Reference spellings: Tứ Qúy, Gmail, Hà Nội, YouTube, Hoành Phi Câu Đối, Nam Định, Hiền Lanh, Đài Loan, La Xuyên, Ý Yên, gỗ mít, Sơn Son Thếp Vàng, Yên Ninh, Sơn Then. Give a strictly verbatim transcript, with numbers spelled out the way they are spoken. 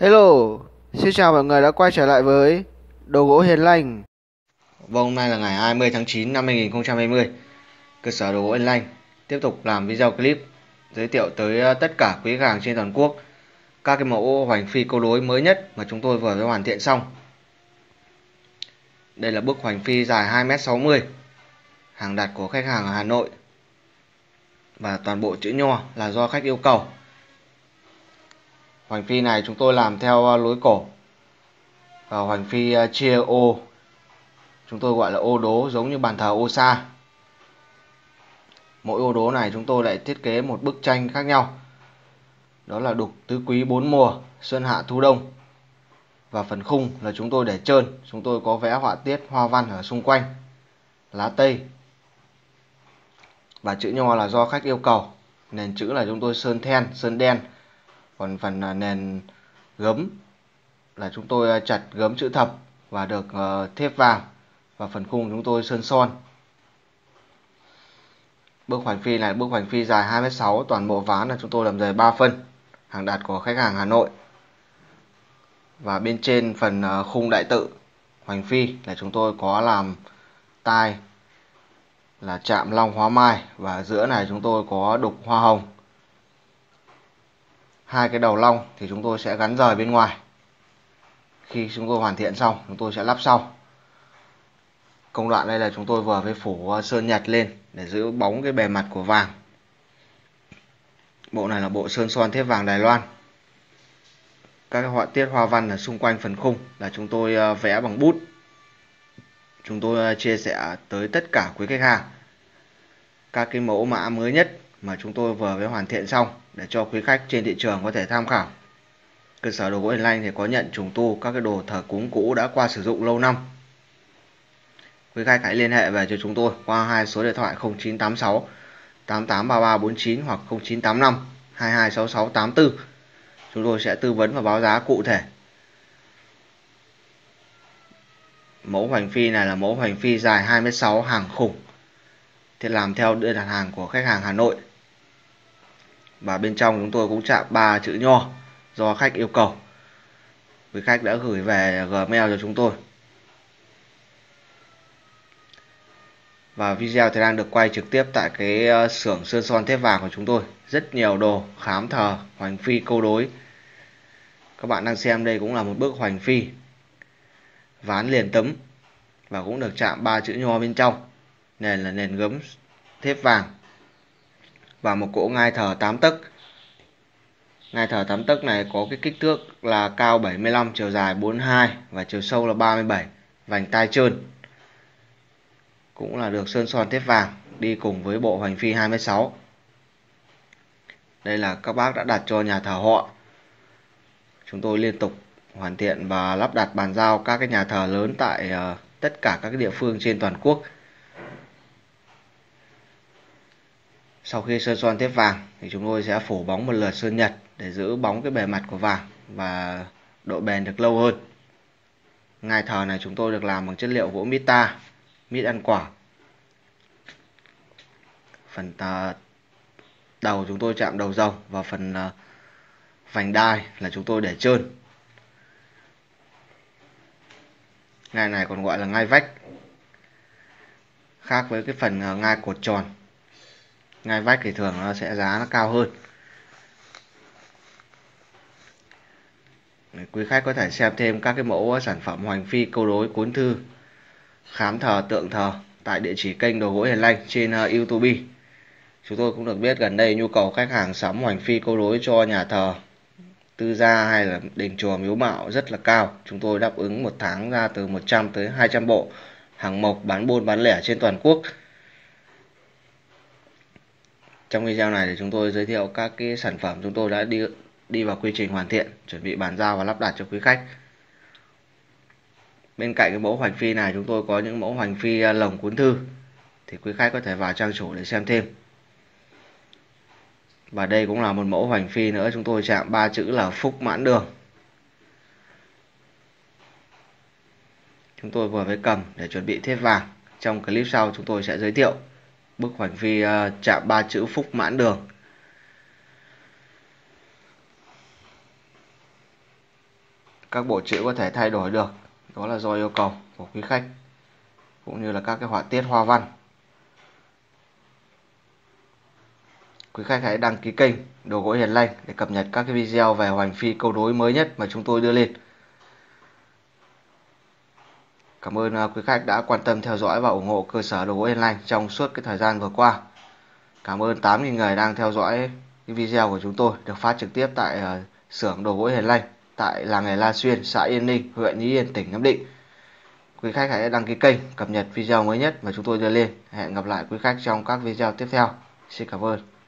Hello, xin chào mọi người đã quay trở lại với Đồ Gỗ Hiền Lanh. Vâng, hôm nay là ngày hai mươi tháng chín năm hai nghìn không trăm hai mươi. Cơ sở Đồ Gỗ Hiền Lanh tiếp tục làm video clip giới thiệu tới tất cả quý khách hàng trên toàn quốc các cái mẫu hoành phi câu đối mới nhất mà chúng tôi vừa mới hoàn thiện xong. Đây là bức hoành phi dài hai mét sáu mươi, hàng đặt của khách hàng ở Hà Nội. Và toàn bộ chữ nho là do khách yêu cầu. Hoành phi này chúng tôi làm theo lối cổ. Và hoành phi chia ô, chúng tôi gọi là ô đố, giống như bàn thờ ô sa. Mỗi ô đố này chúng tôi lại thiết kế một bức tranh khác nhau. Đó là đục tứ quý bốn mùa, xuân hạ thu đông. Và phần khung là chúng tôi để trơn. Chúng tôi có vẽ họa tiết hoa văn ở xung quanh, lá tây. Và chữ nho là do khách yêu cầu. Nền chữ là chúng tôi sơn then, sơn đen. Còn phần nền gấm là chúng tôi chặt gấm chữ thập và được thép vàng. Và phần khung chúng tôi sơn son. Bức hoành phi này, bức hoành phi dài hai mét sáu, toàn bộ ván là chúng tôi làm dày ba phân. Hàng đạt của khách hàng Hà Nội. Và bên trên phần khung đại tự hoành phi là chúng tôi có làm tai là chạm long hóa mai. Và giữa này chúng tôi có đục hoa hồng. Hai cái đầu long thì chúng tôi sẽ gắn rời bên ngoài. Khi chúng tôi hoàn thiện xong, chúng tôi sẽ lắp sau. Công đoạn đây là chúng tôi vừa với phủ sơn nhạt lên để giữ bóng cái bề mặt của vàng. Bộ này là bộ sơn son thép vàng Đài Loan. Các họa tiết hoa văn ở xung quanh phần khung là chúng tôi vẽ bằng bút. Chúng tôi chia sẻ tới tất cả quý khách hàng các cái mẫu mã mới nhất mà chúng tôi vừa mới hoàn thiện xong để cho quý khách trên thị trường có thể tham khảo. Cơ sở Đồ Gỗ Hiền Lanh thì có nhận trùng tu các cái đồ thờ cúng cũ đã qua sử dụng lâu năm. Quý khách hãy liên hệ về cho chúng tôi qua hai số điện thoại không chín tám sáu tám tám ba ba bốn chín hoặc không chín tám năm hai hai sáu sáu tám tư. Chúng tôi sẽ tư vấn và báo giá cụ thể. Mẫu hoành phi này là mẫu hoành phi dài hai mét sáu, hàng khủng. Thì làm theo đơn đặt hàng của khách hàng Hà Nội. Và bên trong chúng tôi cũng chạm ba chữ nho do khách yêu cầu. Quý khách đã gửi về Gmail cho chúng tôi. Và video thì đang được quay trực tiếp tại cái xưởng sơn son thép vàng của chúng tôi. Rất nhiều đồ khám thờ hoành phi câu đối. Các bạn đang xem đây cũng là một bức hoành phi ván liền tấm và cũng được chạm ba chữ nho bên trong. Nền là nền gấm thép vàng. Và một cỗ ngai thờ tám tấc. Ngai thờ tám tấc này có cái kích thước là cao bảy mươi lăm, chiều dài bốn mươi hai và chiều sâu là ba mươi bảy. Vành tai trơn. Cũng là được sơn son thép vàng đi cùng với bộ hoành phi hai mét sáu. Đây là các bác đã đặt cho nhà thờ họ. Chúng tôi liên tục hoàn thiện và lắp đặt bàn giao các cái nhà thờ lớn tại tất cả các địa phương trên toàn quốc. Sau khi sơn son thép vàng thì chúng tôi sẽ phủ bóng một lượt sơn nhật để giữ bóng cái bề mặt của vàng và độ bền được lâu hơn. Ngai thờ này chúng tôi được làm bằng chất liệu gỗ mít ta, mít ăn quả. Phần đầu chúng tôi chạm đầu rồng và phần vành đai là chúng tôi để trơn. Ngai này còn gọi là ngai vách. Khác với cái phần ngai cột tròn. Ngai vách thì thường nó sẽ giá nó cao hơn. Quý khách có thể xem thêm các cái mẫu sản phẩm hoành phi câu đối, cuốn thư khám thờ, tượng thờ tại địa chỉ kênh Đồ Gỗ Hiền Lanh trên YouTube. Chúng tôi cũng được biết gần đây nhu cầu khách hàng sắm hoành phi câu đối cho nhà thờ tư gia hay là đền chùa miếu mạo rất là cao. Chúng tôi đáp ứng một tháng ra từ một trăm tới hai trăm bộ hàng mộc bán buôn bán lẻ trên toàn quốc. Trong video này thì chúng tôi giới thiệu các cái sản phẩm chúng tôi đã đi đi vào quy trình hoàn thiện, chuẩn bị bàn giao và lắp đặt cho quý khách. Bên cạnh cái mẫu hoành phi này chúng tôi có những mẫu hoành phi lồng cuốn thư. Thì quý khách có thể vào trang chủ để xem thêm. Và đây cũng là một mẫu hoành phi nữa, chúng tôi chạm ba chữ là Phúc Mãn Đường. Chúng tôi vừa mới cầm để chuẩn bị thép vàng. Trong clip sau chúng tôi sẽ giới thiệu bức hoành phi chạm ba chữ Phúc Mãn Đường. Các bộ chữ có thể thay đổi được, đó là do yêu cầu của quý khách, cũng như là các cái họa tiết hoa văn. Quý khách hãy đăng ký kênh Đồ Gỗ Hiền Lanh để cập nhật các cái video về hoành phi câu đối mới nhất mà chúng tôi đưa lên. Cảm ơn quý khách đã quan tâm theo dõi và ủng hộ cơ sở Đồ Gỗ Hiền Lanh trong suốt cái thời gian vừa qua. Cảm ơn tám nghìn người đang theo dõi cái video của chúng tôi được phát trực tiếp tại xưởng Đồ Gỗ Hiền Lanh tại làng nghề La Xuyên, xã Yên Ninh, huyện Ý Yên, tỉnh Nam Định. Quý khách hãy đăng ký kênh cập nhật video mới nhất mà chúng tôi đưa lên. Hẹn gặp lại quý khách trong các video tiếp theo. Xin cảm ơn.